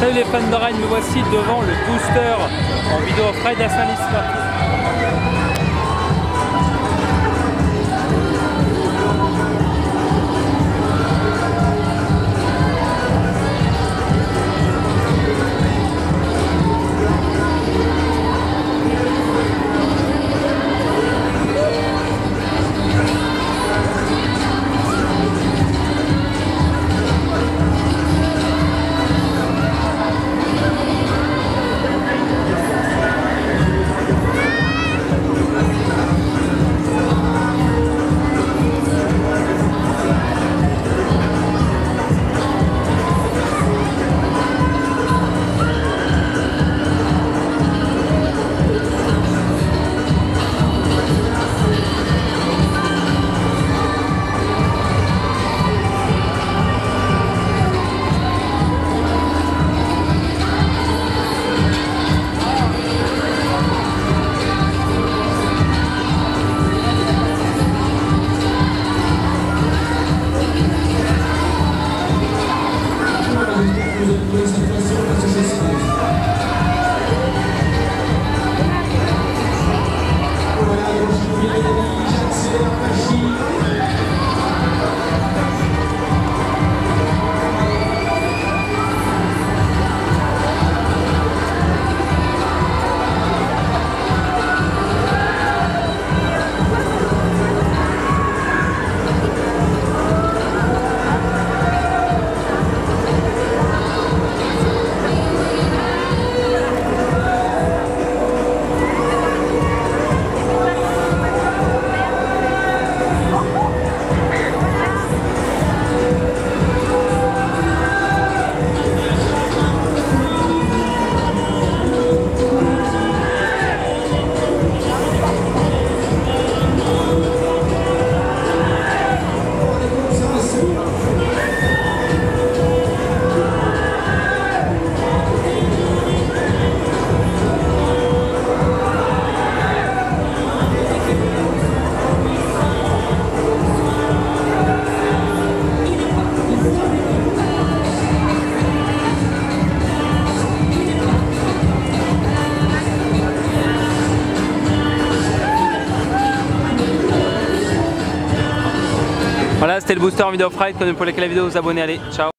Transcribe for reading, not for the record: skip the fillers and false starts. Salut les fans de Rennes, me voici devant le Booster en vidéo Fred à Saint-Lys. Voilà, c'était le Booster en vidéo Friday. Pour laquelle la vidéo, vous abonnez, allez, ciao.